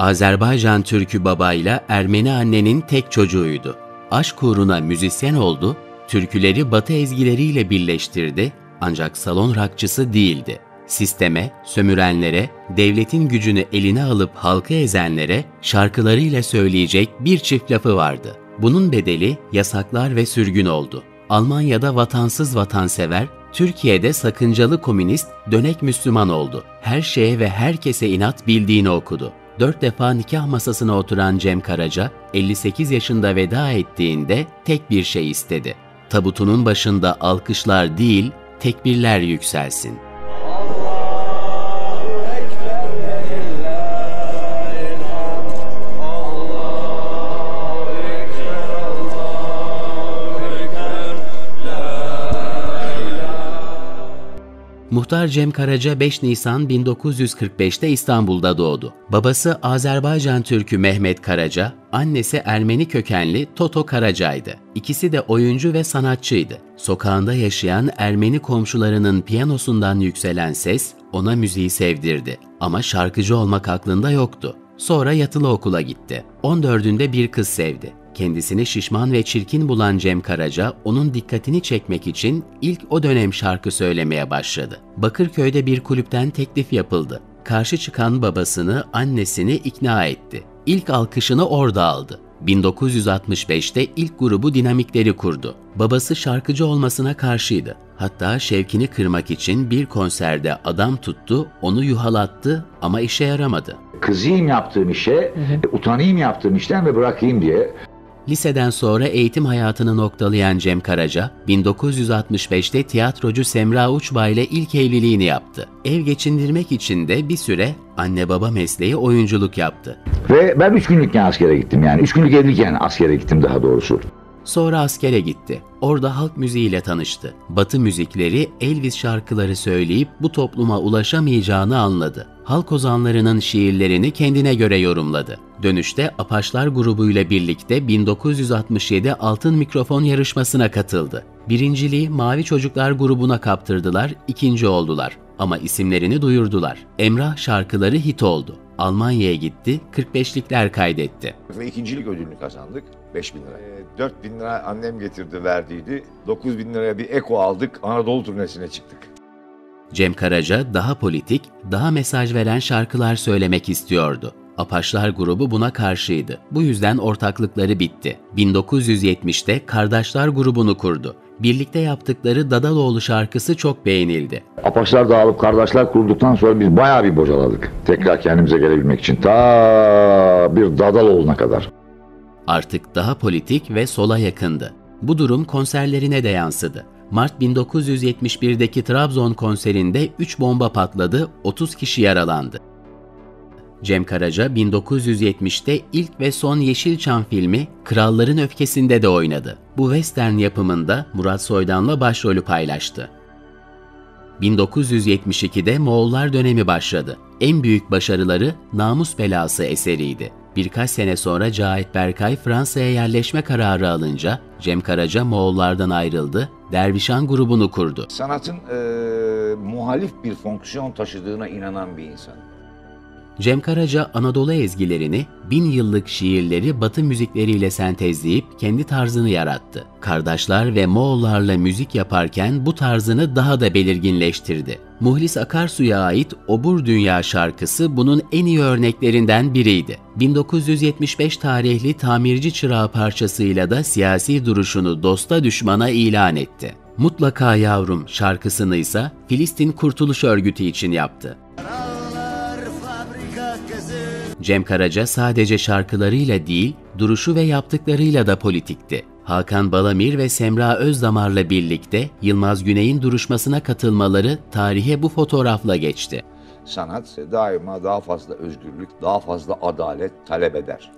Azerbaycan türkü babayla Ermeni annenin tek çocuğuydu. Aşk uğruna müzisyen oldu, türküleri Batı ezgileriyle birleştirdi ancak salon rockçısı değildi. Sisteme, sömürenlere, devletin gücünü eline alıp halkı ezenlere şarkılarıyla söyleyecek bir çift lafı vardı. Bunun bedeli yasaklar ve sürgün oldu. Almanya'da vatansız vatansever, Türkiye'de sakıncalı komünist, dönek Müslüman oldu. Her şeye ve herkese inat bildiğini okudu. 4 defa nikah masasına oturan Cem Karaca, 58 yaşında veda ettiğinde tek bir şey istedi. Tabutunun başında alkışlar değil, tekbirler yükselsin. Muhtar Cem Karaca 5 Nisan 1945'te İstanbul'da doğdu. Babası Azerbaycan Türkü Mehmet Karaca, annesi Ermeni kökenli Toto Karaca'ydı. İkisi de oyuncu ve sanatçıydı. Sokağında yaşayan Ermeni komşularının piyanosundan yükselen ses ona müziği sevdirdi. Ama şarkıcı olmak aklında yoktu. Sonra yatılı okula gitti. 14'ünde bir kız sevdi. Kendisini şişman ve çirkin bulan Cem Karaca, onun dikkatini çekmek için ilk o dönem şarkı söylemeye başladı. Bakırköy'de bir kulüpten teklif yapıldı. Karşı çıkan babasını, annesini ikna etti. İlk alkışını orada aldı. 1965'te ilk grubu Dinamikleri kurdu. Babası şarkıcı olmasına karşıydı. Hatta şevkini kırmak için bir konserde adam tuttu, onu yuhalattı ama işe yaramadı. Kızayım yaptığım işe, utanayım yaptığım işten ve bırakayım diye. Liseden sonra eğitim hayatını noktalayan Cem Karaca, 1965'te tiyatrocu Semra Uçbay ile ilk evliliğini yaptı. Ev geçindirmek için de bir süre anne baba mesleği oyunculuk yaptı. Ve ben 3 günlükken askere gittim, yani 3 günlük evliyken askere gittim daha doğrusu. Sonra askere gitti. Orada halk müziğiyle tanıştı. Batı müzikleri, Elvis şarkıları söyleyip bu topluma ulaşamayacağını anladı. Halk ozanlarının şiirlerini kendine göre yorumladı. Dönüşte Apaşlar grubuyla birlikte 1967 Altın Mikrofon yarışmasına katıldı. Birinciliği Mavi Çocuklar grubuna kaptırdılar, ikinci oldular. Ama isimlerini duyurdular. Emrah şarkıları hit oldu. Almanya'ya gitti, 45'likler kaydetti. Ve ikincilik ödülünü kazandık, 5.000 lira. 4.000 lira annem getirdi, verdiydi. 9.000 liraya bir eko aldık, Anadolu turnesine çıktık. Cem Karaca daha politik, daha mesaj veren şarkılar söylemek istiyordu. Apaşlar grubu buna karşıydı. Bu yüzden ortaklıkları bitti. 1970'te Kardeşler grubunu kurdu. Birlikte yaptıkları Dadaloğlu şarkısı çok beğenildi. Apaşlar dağılıp Kardeşler kurulduktan sonra biz bayağı bir bocaladık. Tekrar kendimize gelebilmek için ta bir Dadaloğlu'na kadar. Artık daha politik ve sola yakındı. Bu durum konserlerine de yansıdı. Mart 1971'deki Trabzon konserinde 3 bomba patladı, 30 kişi yaralandı. Cem Karaca 1970'te ilk ve son Yeşilçam filmi Kralların Öfkesi'nde de oynadı. Bu western yapımında Murat Soydan'la başrolü paylaştı. 1972'de Moğollar dönemi başladı. En büyük başarıları Namus Belası eseriydi. Birkaç sene sonra Cahit Berkay Fransa'ya yerleşme kararı alınca Cem Karaca Moğollardan ayrıldı, Dervişan grubunu kurdu. Sanatın muhalif bir fonksiyon taşıdığına inanan bir insan. Cem Karaca Anadolu ezgilerini, 1000 yıllık şiirleri Batı müzikleriyle sentezleyip kendi tarzını yarattı. Kardeşler ve Moğollarla müzik yaparken bu tarzını daha da belirginleştirdi. Muhlis Akarsu'ya ait Obur Dünya şarkısı bunun en iyi örneklerinden biriydi. 1975 tarihli Tamirci Çırağı parçasıyla da siyasi duruşunu dosta düşmana ilan etti. Mutlaka Yavrum şarkısını ise Filistin Kurtuluş Örgütü için yaptı. Cem Karaca sadece şarkılarıyla değil, duruşu ve yaptıklarıyla da politikti. Hakan Balamir ve Semra Özdamar'la birlikte Yılmaz Güney'in duruşmasına katılmaları tarihe bu fotoğrafla geçti. Sanat daima daha fazla özgürlük, daha fazla adalet talep eder.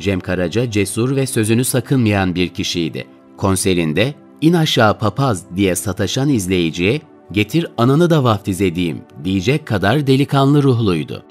Cem Karaca cesur ve sözünü sakınmayan bir kişiydi. Konserinde "İn aşağı papaz" diye sataşan izleyiciye "Getir ananı da vaftiz edeyim" diyecek kadar delikanlı ruhluydu.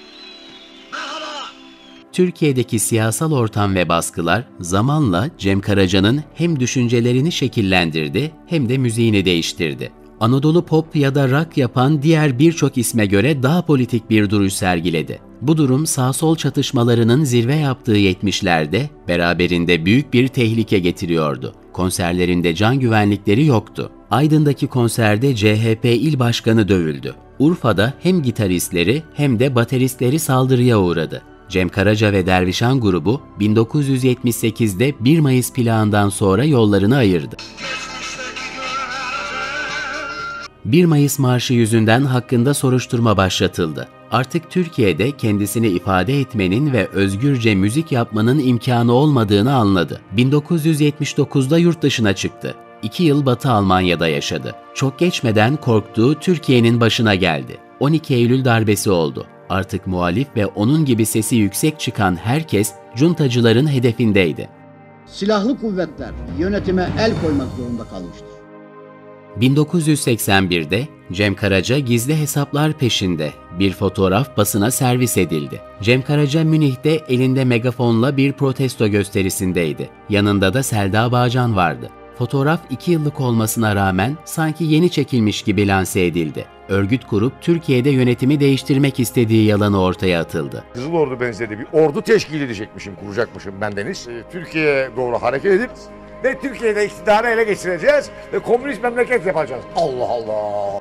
Türkiye'deki siyasal ortam ve baskılar zamanla Cem Karaca'nın hem düşüncelerini şekillendirdi hem de müziğini değiştirdi. Anadolu pop ya da rock yapan diğer birçok isme göre daha politik bir duruş sergiledi. Bu durum sağ-sol çatışmalarının zirve yaptığı 70'lerde beraberinde büyük bir tehlike getiriyordu. Konserlerinde can güvenlikleri yoktu. Aydın'daki konserde CHP il başkanı dövüldü. Urfa'da hem gitaristleri hem de bateristleri saldırıya uğradı. Cem Karaca ve Dervişan grubu 1978'de 1 Mayıs Planı'ndan sonra yollarını ayırdı. 1 Mayıs Marşı yüzünden hakkında soruşturma başlatıldı. Artık Türkiye'de kendisini ifade etmenin ve özgürce müzik yapmanın imkanı olmadığını anladı. 1979'da yurt dışına çıktı. 2 yıl Batı Almanya'da yaşadı. Çok geçmeden korktuğu Türkiye'nin başına geldi. 12 Eylül darbesi oldu. Artık muhalif ve onun gibi sesi yüksek çıkan herkes cuntacıların hedefindeydi. Silahlı kuvvetler yönetime el koymak zorunda kalmıştır. 1981'de Cem Karaca gizli hesaplar peşinde. Bir fotoğraf basına servis edildi. Cem Karaca Münih'te elinde megafonla bir protesto gösterisindeydi. Yanında da Selda Bağcan vardı. Fotoğraf 2 yıllık olmasına rağmen sanki yeni çekilmiş gibi lanse edildi. Örgüt kurup Türkiye'de yönetimi değiştirmek istediği yalanı ortaya atıldı. Kızıl Ordu benzeri bir ordu teşkil edecekmişim, kuracakmışım bendeniz. Türkiye'ye doğru hareket edip ve Türkiye'de iktidarı ele geçireceğiz ve komünist memleket yapacağız. Allah Allah!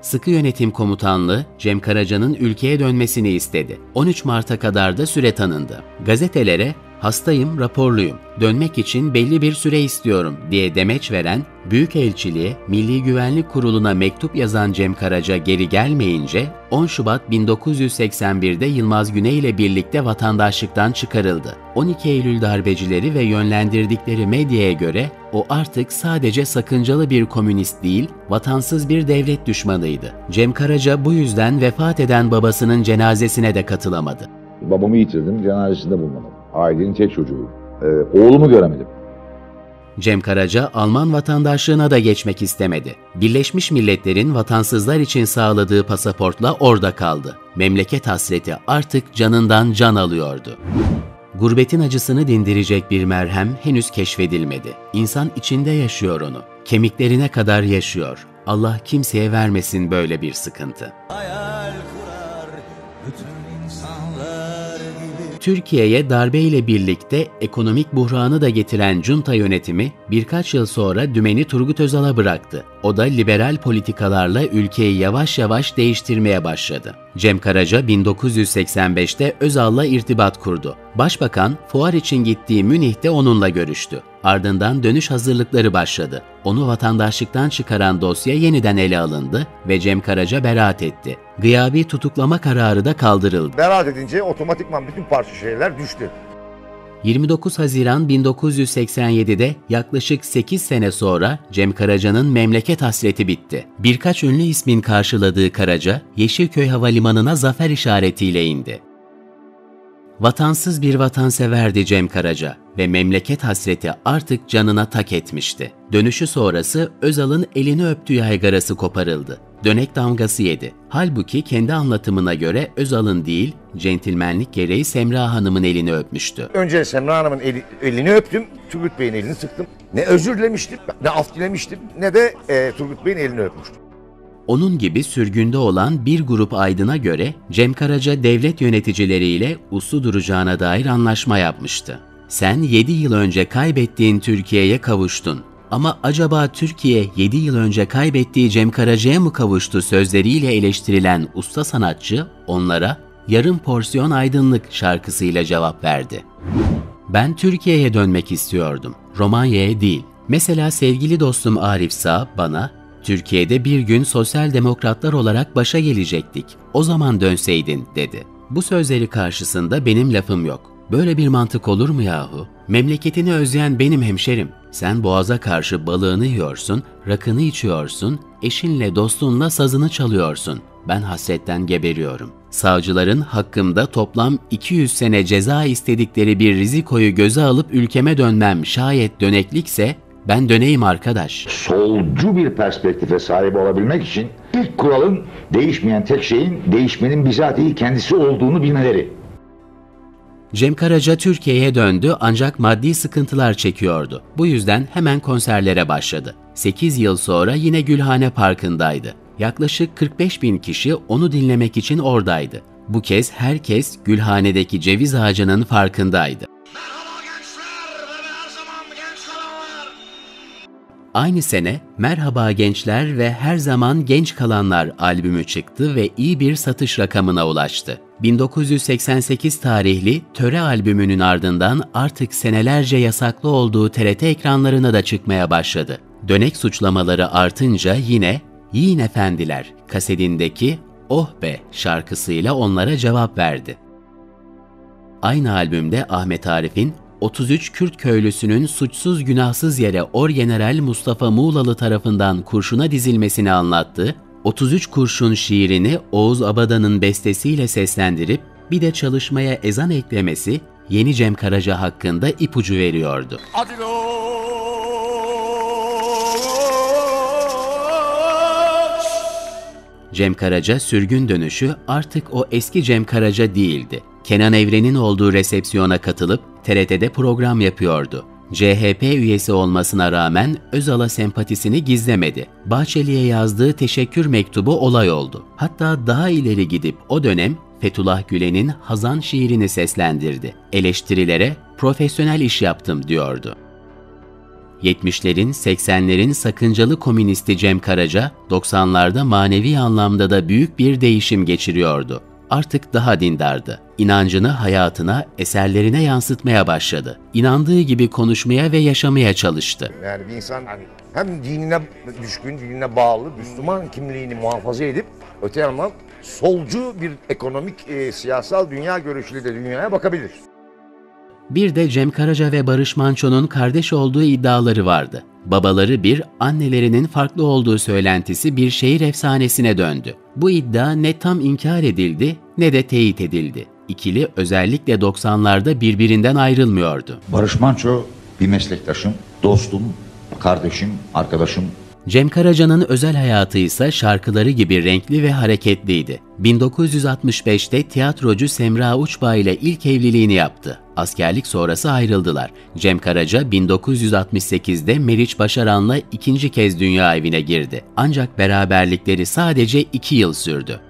Sıkı Yönetim Komutanlığı, Cem Karaca'nın ülkeye dönmesini istedi. 13 Mart'a kadar da süre tanındı. Gazetelere, "Hastayım, raporluyum. Dönmek için belli bir süre istiyorum." diye demeç veren, Büyükelçiliğe, Milli Güvenlik Kurulu'na mektup yazan Cem Karaca geri gelmeyince, 10 Şubat 1981'de Yılmaz Güney ile birlikte vatandaşlıktan çıkarıldı. 12 Eylül darbecileri ve yönlendirdikleri medyaya göre o artık sadece sakıncalı bir komünist değil, vatansız bir devlet düşmanıydı. Cem Karaca bu yüzden vefat eden babasının cenazesine de katılamadı. Babamı yitirdim, cenazesinde bulunamadım. Ailenin tek çocuğu. Oğlumu göremedim. Cem Karaca Alman vatandaşlığına da geçmek istemedi. Birleşmiş Milletler'in vatansızlar için sağladığı pasaportla orada kaldı. Memleket hasreti artık canından can alıyordu. Gurbetin acısını dindirecek bir merhem henüz keşfedilmedi. İnsan içinde yaşıyor onu. Kemiklerine kadar yaşıyor. Allah kimseye vermesin böyle bir sıkıntı. Hayal kurar bütün insanlar gibi. Türkiye'ye darbe ile birlikte ekonomik buhranı da getiren junta yönetimi birkaç yıl sonra dümeni Turgut Özal'a bıraktı. O da liberal politikalarla ülkeyi yavaş yavaş değiştirmeye başladı. Cem Karaca 1985'te Özal'la irtibat kurdu. Başbakan fuar için gittiği Münih'te onunla görüştü. Ardından dönüş hazırlıkları başladı. Onu vatandaşlıktan çıkaran dosya yeniden ele alındı ve Cem Karaca beraat etti. Gıyabi tutuklama kararı da kaldırıldı. Beraat edince otomatikman bütün parça şeyler düştü. 29 Haziran 1987'de yaklaşık 8 sene sonra Cem Karaca'nın memleket hasreti bitti. Birkaç ünlü ismin karşıladığı Karaca, Yeşilköy Havalimanı'na zafer işaretiyle indi. Vatansız bir vatanseverdi Cem Karaca ve memleket hasreti artık canına tak etmişti. Dönüşü sonrası Özal'ın elini öptüğü yaygarası koparıldı. Dönek damgası yedi. Halbuki kendi anlatımına göre Özal'ın değil, centilmenlik gereği Semra Hanım'ın elini öpmüştü. Önce Semra Hanım'ın elini öptüm, Turgut Bey'in elini sıktım. Ne özür dilemiştim, ne af dilemiştim, ne de Turgut Bey'in elini öpmüştüm. Onun gibi sürgünde olan bir grup aydına göre Cem Karaca devlet yöneticileriyle uslu duracağına dair anlaşma yapmıştı. "Sen 7 yıl önce kaybettiğin Türkiye'ye kavuştun. Ama acaba Türkiye 7 yıl önce kaybettiği Cem Karaca'ya mı kavuştu?" sözleriyle eleştirilen usta sanatçı onlara "Yarım Porsiyon Aydınlık" şarkısıyla cevap verdi. "Ben Türkiye'ye dönmek istiyordum, Romanya'ya değil. Mesela sevgili dostum Arif Sağ bana "Türkiye'de bir gün sosyal demokratlar olarak başa gelecektik, o zaman dönseydin" dedi. Bu sözleri karşısında benim lafım yok. Böyle bir mantık olur mu yahu? Memleketini özleyen benim hemşerim. Sen boğaza karşı balığını yiyorsun, rakını içiyorsun, eşinle dostunla sazını çalıyorsun. Ben hasretten geberiyorum. Savcıların hakkımda toplam 200 sene ceza istedikleri bir rizikoyu göze alıp ülkeme dönmem şayet döneklikse ben döneyim arkadaş." Solcu bir perspektife sahip olabilmek için ilk kuralın değişmeyen tek şeyin değişmenin bizatihi kendisi olduğunu bilmeleri. Cem Karaca Türkiye'ye döndü ancak maddi sıkıntılar çekiyordu. Bu yüzden hemen konserlere başladı. 8 yıl sonra yine Gülhane Parkı'ndaydı. Yaklaşık 45 bin kişi onu dinlemek için oradaydı. bu kez herkes Gülhane'deki ceviz ağacının farkındaydı. Merhaba gençler ve her zaman genç kalanlar. Aynı sene Merhaba Gençler ve Her Zaman Genç Kalanlar albümü çıktı ve iyi bir satış rakamına ulaştı. 1988 tarihli Töre albümünün ardından artık senelerce yasaklı olduğu TRT ekranlarına da çıkmaya başladı. Dönek suçlamaları artınca yine Yiğin Efendiler kasetindeki "Oh Be" şarkısıyla onlara cevap verdi. Aynı albümde Ahmet Arif'in 33 Kürt köylüsünün suçsuz günahsız yere Orgeneral Mustafa Muğlalı tarafından kurşuna dizilmesini anlattı. 33 Kurşun şiirini Oğuz Abada'nın bestesiyle seslendirip bir de çalışmaya ezan eklemesi yeni Cem Karaca hakkında ipucu veriyordu. Cem Karaca sürgün dönüşü artık o eski Cem Karaca değildi. Kenan Evren'in olduğu resepsiyona katılıp TRT'de program yapıyordu. CHP üyesi olmasına rağmen Özal'a sempatisini gizlemedi. Bahçeli'ye yazdığı teşekkür mektubu olay oldu. Hatta daha ileri gidip o dönem Fethullah Gülen'in Hazan şiirini seslendirdi. Eleştirilere "profesyonel iş yaptım" diyordu. 70'lerin, 80'lerin sakıncalı komünisti Cem Karaca, 90'larda manevi anlamda da büyük bir değişim geçiriyordu. Artık daha dindardı. İnancını hayatına, eserlerine yansıtmaya başladı. İnandığı gibi konuşmaya ve yaşamaya çalıştı. Yani bir insan hani hem dinine düşkün, dinine bağlı, Müslüman kimliğini muhafaza edip öte yandan solcu bir ekonomik, siyasal dünya görüşüyle de dünyaya bakabilir. Bir de Cem Karaca ve Barış Manço'nun kardeş olduğu iddiaları vardı. Babaları bir, annelerinin farklı olduğu söylentisi bir şehir efsanesine döndü. Bu iddia ne tam inkar edildi ne de teyit edildi. İkili özellikle 90'larda birbirinden ayrılmıyordu. Barış Manço bir meslektaşım, dostum, kardeşim, arkadaşım. Cem Karaca'nın özel hayatı ise şarkıları gibi renkli ve hareketliydi. 1965'te tiyatrocu Semra Uçbay ile ilk evliliğini yaptı. Askerlik sonrası ayrıldılar. Cem Karaca 1968'de Meriç Başaran'la ikinci kez dünya evine girdi. Ancak beraberlikleri sadece 2 yıl sürdü.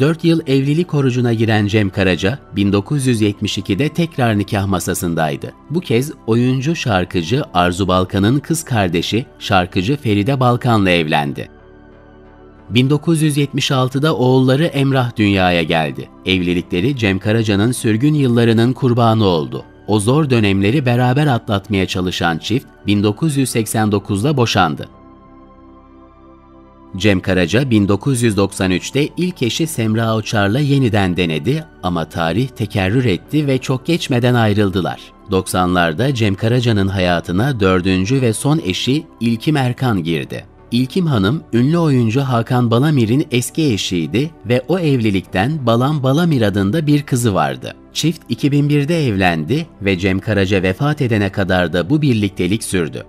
4 yıl evlilik orucuna giren Cem Karaca, 1972'de tekrar nikah masasındaydı. Bu kez oyuncu şarkıcı Arzu Balkan'ın kız kardeşi şarkıcı Feride Balkan'la evlendi. 1976'da oğulları Emrah dünyaya geldi. Evlilikleri Cem Karaca'nın sürgün yıllarının kurbanı oldu. O zor dönemleri beraber atlatmaya çalışan çift 1989'da boşandı. Cem Karaca 1993'te ilk eşi Semra Uçar'la yeniden denedi ama tarih tekerrür etti ve çok geçmeden ayrıldılar. 90'larda Cem Karaca'nın hayatına 4. ve son eşi İlkim Erkan girdi. İlkim Hanım, ünlü oyuncu Hakan Balamir'in eski eşiydi ve o evlilikten Balam Balamir adında bir kızı vardı. Çift 2001'de evlendi ve Cem Karaca vefat edene kadar da bu birliktelik sürdü.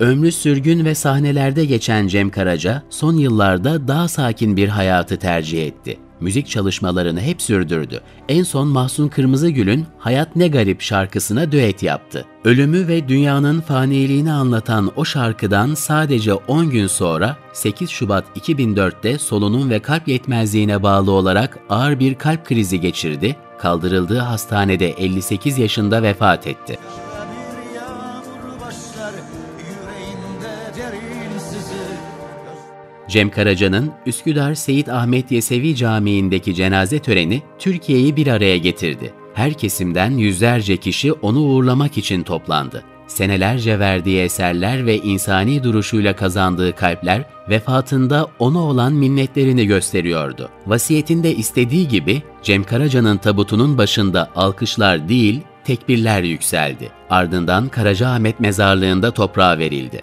Ömrü sürgün ve sahnelerde geçen Cem Karaca, son yıllarda daha sakin bir hayatı tercih etti. Müzik çalışmalarını hep sürdürdü. En son Mahsun Kırmızıgül'ün "Hayat Ne Garip" şarkısına düet yaptı. Ölümü ve dünyanın faniliğini anlatan o şarkıdan sadece 10 gün sonra 8 Şubat 2004'te solunum ve kalp yetmezliğine bağlı olarak ağır bir kalp krizi geçirdi. Kaldırıldığı hastanede 58 yaşında vefat etti. Cem Karaca'nın Üsküdar Seyit Ahmet Yesevi Camii'ndeki cenaze töreni Türkiye'yi bir araya getirdi. Her kesimden yüzlerce kişi onu uğurlamak için toplandı. Senelerce verdiği eserler ve insani duruşuyla kazandığı kalpler vefatında ona olan minnetlerini gösteriyordu. Vasiyetinde istediği gibi Cem Karaca'nın tabutunun başında alkışlar değil, tekbirler yükseldi. Ardından Karacaahmet mezarlığında toprağa verildi.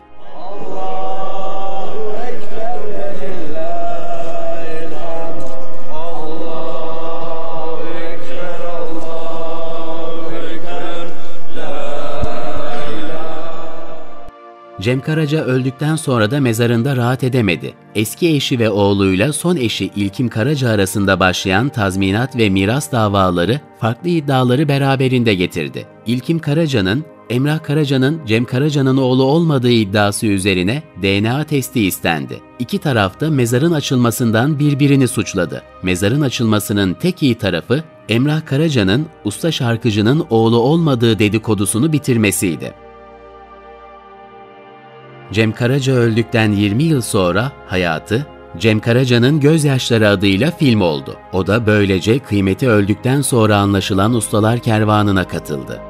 Cem Karaca öldükten sonra da mezarında rahat edemedi. Eski eşi ve oğluyla son eşi İlkim Karaca arasında başlayan tazminat ve miras davaları farklı iddiaları beraberinde getirdi. İlkim Karaca'nın Emrah Karaca'nın Cem Karaca'nın oğlu olmadığı iddiası üzerine DNA testi istendi. İki taraf da mezarın açılmasından birbirini suçladı. Mezarın açılmasının tek iyi tarafı Emrah Karaca'nın usta şarkıcının oğlu olmadığı dedikodusunu bitirmesiydi. Cem Karaca öldükten 20 yıl sonra hayatı Cem Karaca'nın Gözyaşları adıyla film oldu. O da böylece kıymeti öldükten sonra anlaşılan ustalar kervanına katıldı.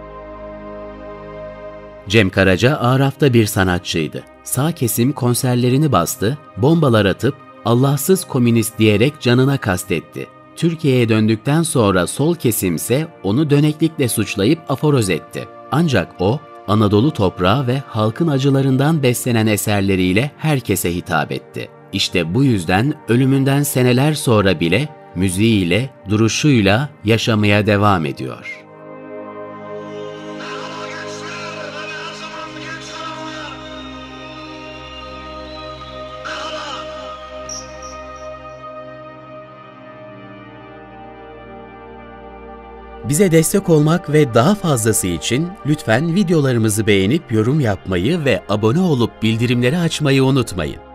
Cem Karaca Araf'ta bir sanatçıydı. Sağ kesim konserlerini bastı, bombalar atıp Allahsız komünist diyerek canına kastetti. Türkiye'ye döndükten sonra sol kesimse onu döneklikle suçlayıp aforoz etti. Ancak o, Anadolu toprağı ve halkın acılarından beslenen eserleriyle herkese hitap etti. İşte bu yüzden ölümünden seneler sonra bile müziğiyle, duruşuyla yaşamaya devam ediyor. Bize destek olmak ve daha fazlası için lütfen videolarımızı beğenip yorum yapmayı ve abone olup bildirimleri açmayı unutmayın.